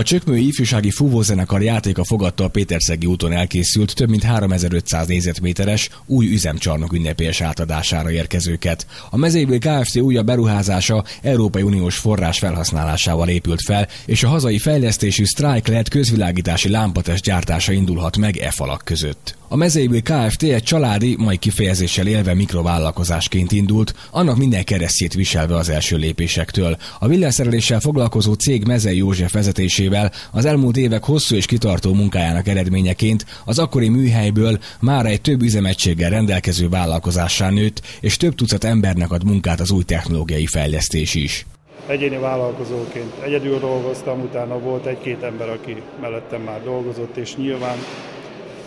A Csökmői Ifjúsági Fúvózenekar játéka fogadta a Péterszegi úton elkészült több mint 3500 négyzetméteres új üzemcsarnok ünnepélyes átadására érkezőket. A Mezei-Vill Kft. Újabb beruházása Európai Uniós forrás felhasználásával épült fel, és a hazai fejlesztésű STRIKE LED közvilágítási lámpatest gyártása indulhat meg e falak között. A Mezei-Vill Kft. Egy családi, mai kifejezéssel élve mikrovállalkozásként indult, annak minden keresztjét viselve az első lépésektől. A villanyszereléssel foglalkozó cég Mezei József vezetésével az elmúlt évek hosszú és kitartó munkájának eredményeként az akkori műhelyből már egy több üzemegységgel rendelkező vállalkozássá nőtt, és több tucat embernek ad munkát az új technológiai fejlesztés is. Egyéni vállalkozóként egyedül dolgoztam, utána volt egy-két ember, aki mellettem már dolgozott, és nyilván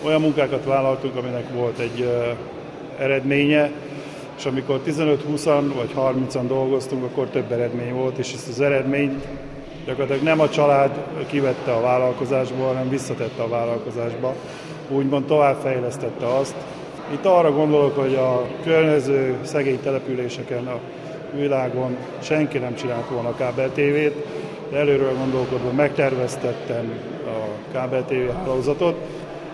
olyan munkákat vállaltunk, aminek volt egy eredménye, és amikor 15-20-an vagy 30-an dolgoztunk, akkor több eredmény volt, és ezt az eredményt gyakorlatilag nem a család kivette a vállalkozásból, hanem visszatette a vállalkozásba, úgymond továbbfejlesztette azt. Itt arra gondolok, hogy a környező szegény településeken a világon senki nem csinált volna a KBTV-t, de előről gondolkodva megterveztettem a KBTV hálózatot,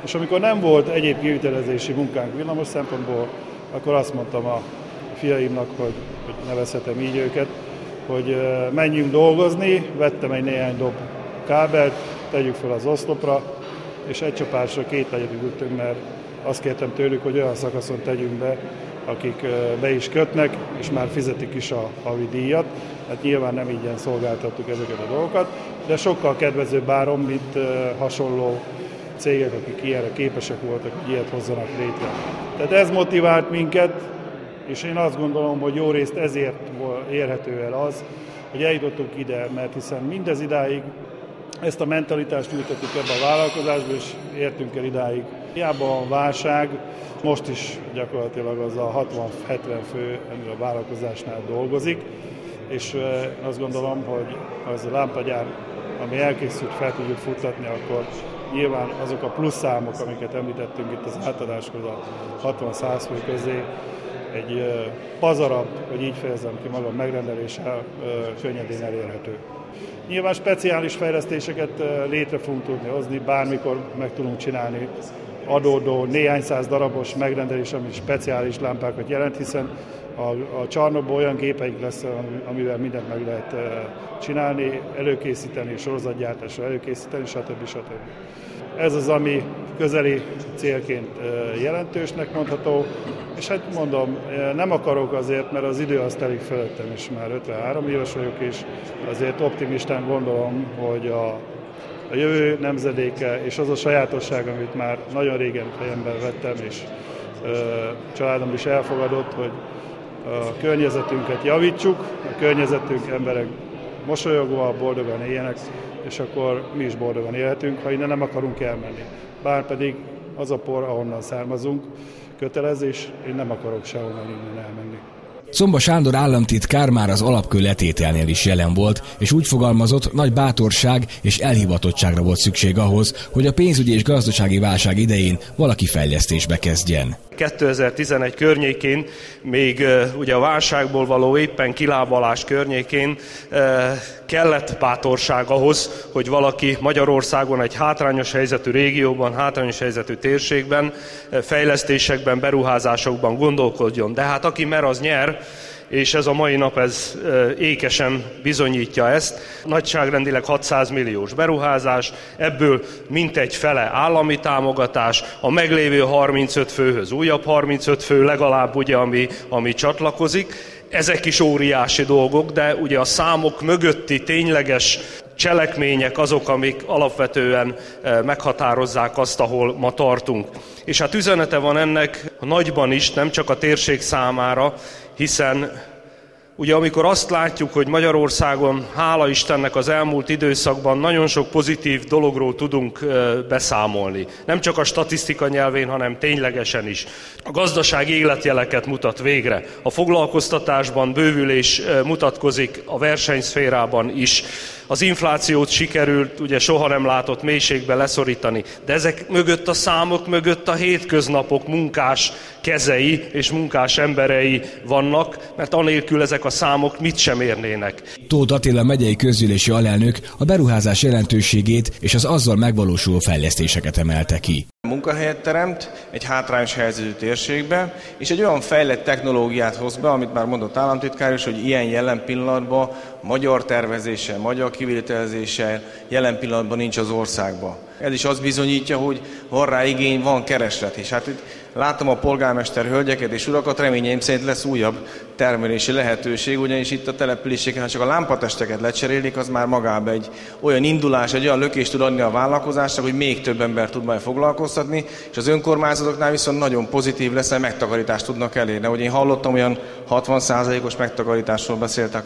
és amikor nem volt egyéb kivitelezési munkánk villamos szempontból, akkor azt mondtam a fiaimnak, hogy nevezhetem így őket, hogy menjünk dolgozni, vettem egy néhány dob kábelt, tegyük fel az oszlopra, és egy csapásra két legyet ütöttünk, mert azt kértem tőlük, hogy olyan szakaszon tegyünk be, akik be is kötnek, és már fizetik is a havi díjat. Hát nyilván nem ingyen szolgáltattuk ezeket a dolgokat, de sokkal kedvezőbb áron, mint hasonló cégek, akik ilyenre képesek voltak, hogy ilyet hozzanak létre. Tehát ez motivált minket, és én azt gondolom, hogy jó részt ezért érhető el az, hogy eljutottunk ide, mert hiszen mindez idáig ezt a mentalitást ültettük ebbe a vállalkozásba, és értünk el idáig. Hiába a válság, most is gyakorlatilag az a 60-70 fő ennél a vállalkozásnál dolgozik, és azt gondolom, hogy az a lámpagyár, ami elkészült, fel tudjuk futtatni, akkor nyilván azok a plusz számok, amiket említettünk itt az átadáshoz a 60-100 fő közé, egy pazarabb, hogy így fejezem ki magam, megrendeléssel könnyedén elérhető. Nyilván speciális fejlesztéseket létre fogunk tudni hozni, bármikor meg tudunk csinálni adódó néhány száz darabos megrendelés, ami speciális lámpákat jelent, hiszen a csarnokban olyan gépeink lesz, amivel mindent meg lehet csinálni, előkészíteni, sorozatgyártásra előkészíteni, stb. Stb. Ez az, ami közeli célként jelentősnek mondható, és hát mondom, nem akarok azért, mert az idő az telik fölöttem is, már 53 éves vagyok, és azért optimistán gondolom, hogy a jövő nemzedéke és az a sajátosság, amit már nagyon régen fejemben vettem, és családom is elfogadott, hogy a környezetünket javítsuk, a környezetünk emberek mosolyogva, boldogan éljenek, és akkor mi is boldogan élhetünk, ha innen nem akarunk elmenni. Bárpedig az a por, ahonnan származunk, kötelező, és én nem akarok sehonnan innen elmenni. Szomba Sándor államtitkár már az alapkő letételnél is jelen volt, és úgy fogalmazott, nagy bátorság és elhivatottságra volt szükség ahhoz, hogy a pénzügyi és gazdasági válság idején valaki fejlesztésbe kezdjen. 2011 környékén, még ugye a válságból való éppen kilábalás környékén kellett bátorság ahhoz, hogy valaki Magyarországon egy hátrányos helyzetű régióban, hátrányos helyzetű térségben, fejlesztésekben, beruházásokban gondolkodjon. De hát aki mer, az nyer. És ez a mai nap ez ékesen bizonyítja ezt. Nagyságrendileg 600 milliós beruházás, ebből mintegy fele állami támogatás, a meglévő 35 főhöz újabb 35 fő legalább, ugye, ami csatlakozik. Ezek is óriási dolgok, de ugye a számok mögötti tényleges cselekmények azok, amik alapvetően meghatározzák azt, ahol ma tartunk. És hát üzenete van ennek nagyban is, nem csak a térség számára, hiszen ugye amikor azt látjuk, hogy Magyarországon, hála Istennek az elmúlt időszakban nagyon sok pozitív dologról tudunk beszámolni. Nem csak a statisztika nyelvén, hanem ténylegesen is. A gazdaság életjeleket mutat végre. A foglalkoztatásban bővülés mutatkozik, a versenyszférában is. az inflációt sikerült ugye soha nem látott mélységbe leszorítani. De ezek mögött, a számok mögött a hétköznapok munkás kezei és munkás emberei vannak, mert anélkül ezek a számok mit sem érnének. Tóth Attila megyei közgyűlési alelnök a beruházás jelentőségét és az azzal megvalósuló fejlesztéseket emelte ki. Munkahelyet teremt egy hátrányos helyzetű térségbe, és egy olyan fejlett technológiát hoz be, amit már mondott államtitkár is, hogy ilyen jelen pillanatban magyar tervezéssel, magyar kivitelezéssel jelen pillanatban nincs az országban. Ez is azt bizonyítja, hogy van rá igény, van kereslet. És hát itt látom a polgármester hölgyeket és urakat, reményeim szerint lesz újabb termelési lehetőség, ugyanis itt a településeken, ha csak a lámpatesteket lecserélik, az már magába egy olyan indulás, egy olyan lökést tud adni a vállalkozásnak, hogy még több ember tud majd foglalkoztatni, és az önkormányzatoknál viszont nagyon pozitív lesz, mert megtakarítást tudnak elérni. Ahogy én hallottam, olyan 60%-os megtakarításról beszéltek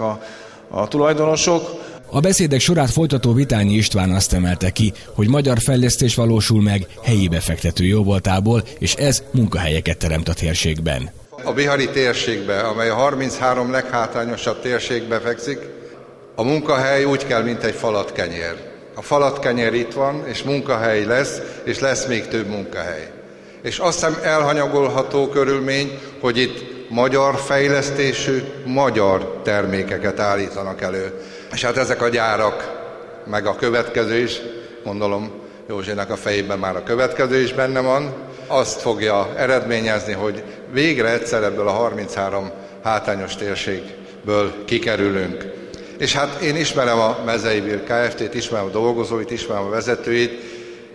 a tulajdonosok. A beszédek sorát folytató Vitányi István azt emelte ki, hogy magyar fejlesztés valósul meg helyi befektető jóvoltából, és ez munkahelyeket teremt a térségben. A Bihari térségbe, amely a 33 leghátrányosabb térségbe fekszik, a munkahely úgy kell, mint egy falatkenyér. A falatkenyér itt van, és munkahely lesz, és lesz még több munkahely. És azt hiszem elhanyagolható körülmény, hogy itt magyar fejlesztésű, magyar termékeket állítanak elő. És hát ezek a gyárak, meg a következő is, gondolom Józsének a fejében már a következő is benne van, azt fogja eredményezni, hogy végre egyszer ebből a 33 hátrányos térségből kikerülünk. És hát én ismerem a Mezei-Vill Kft-t, ismerem a dolgozóit, ismerem a vezetőit,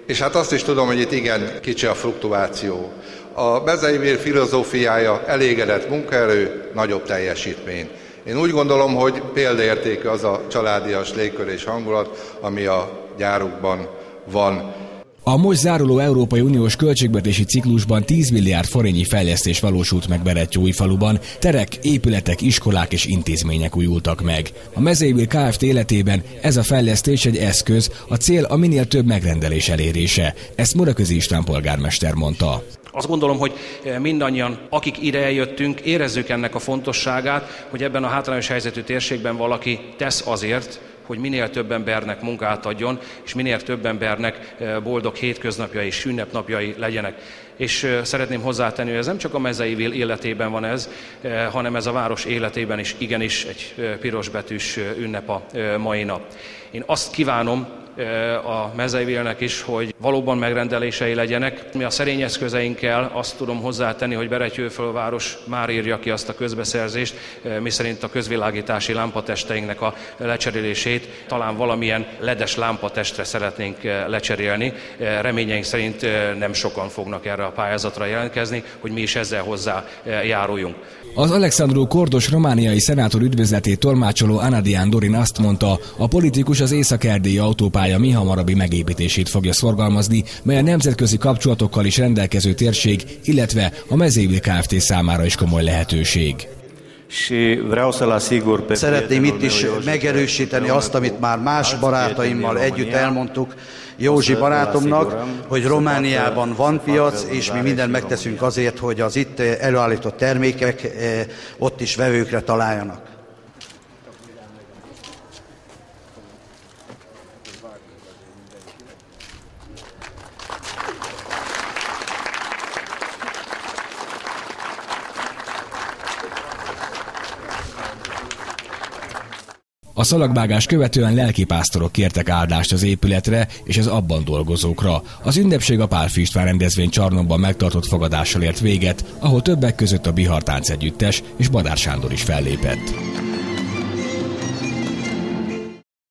és hát azt is tudom, hogy itt igen kicsi a fluktuáció. A Mezei-Vill filozófiája elégedett munkaerő, nagyobb teljesítmény. Én úgy gondolom, hogy példaértékű az a családias légkör és hangulat, ami a gyárukban van. A most záruló Európai Uniós költségvetési ciklusban 10 milliárd forintnyi fejlesztés valósult meg Berettyóújfaluban, terek, épületek, iskolák és intézmények újultak meg. A Mezei-Vill Kft. Életében ez a fejlesztés egy eszköz, a cél a minél több megrendelés elérése. Ezt Muraközi István polgármester mondta. Azt gondolom, hogy mindannyian, akik ide eljöttünk, érezzük ennek a fontosságát, hogy ebben a hátrányos helyzetű térségben valaki tesz azért, hogy minél több embernek munkát adjon, és minél több embernek boldog hétköznapjai és ünnepnapjai legyenek. És szeretném hozzátenni, hogy ez nem csak a Mezei-Vill életében van ez, hanem ez a város életében is igenis egy pirosbetűs ünnep a mai nap. Én azt kívánom a Mezei-Villnek is, hogy valóban megrendelései legyenek. Mi a szerény eszközeinkkel azt tudom hozzátenni, hogy Berettyóújfaluváros már írja ki azt a közbeszerzést, miszerint a közvilágítási lámpatesteinknek a lecserélését talán valamilyen ledes lámpatestre szeretnénk lecserélni. Reményeink szerint nem sokan fognak erre a pályázatra jelentkezni, hogy mi is ezzel hozzájáruljunk. Az Alexandru Kordos romániai szenátor üdvözletét tolmácsoló Anadián Dorin azt mondta, a politikus az Észak-Erdélyi autópálya mihamarabbi megépítését fogja szorgalmazni, mely a nemzetközi kapcsolatokkal is rendelkező térség, illetve a Mezei-Vill Kft. Számára is komoly lehetőség. Szeretném itt is megerősíteni azt, amit már más barátaimmal együtt elmondtuk Józsi barátomnak, hogy Romániában van piac, és mi mindent megteszünk azért, hogy az itt előállított termékek ott is vevőkre találjanak. A szalagvágás követően lelkipásztorok kértek áldást az épületre és az abban dolgozókra. Az ünnepség a Pálfi István rendezvénycsarnokban megtartott fogadással ért véget, ahol többek között a Bihartánc Együttes és Badár Sándor is fellépett.